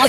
Hal,